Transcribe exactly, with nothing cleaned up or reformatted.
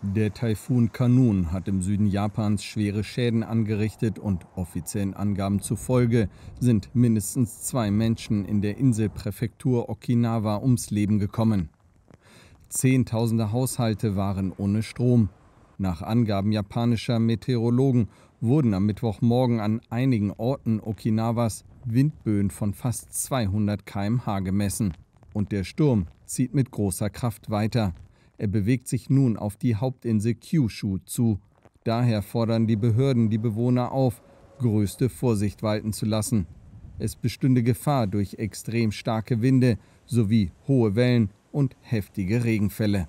Der Taifun Khanun hat im Süden Japans schwere Schäden angerichtet und offiziellen Angaben zufolge sind mindestens zwei Menschen in der Inselpräfektur Okinawa ums Leben gekommen. Zehntausende Haushalte waren ohne Strom. Nach Angaben japanischer Meteorologen wurden am Mittwochmorgen an einigen Orten Okinawas Windböen von fast zweihundert Kilometer pro Stunde gemessen. Und der Sturm zieht mit großer Kraft weiter. Er bewegt sich nun auf die Hauptinsel Kyushu zu. Daher fordern die Behörden die Bewohner auf, größte Vorsicht walten zu lassen. Es bestünde Gefahr durch extrem starke Winde sowie hohe Wellen und heftige Regenfälle.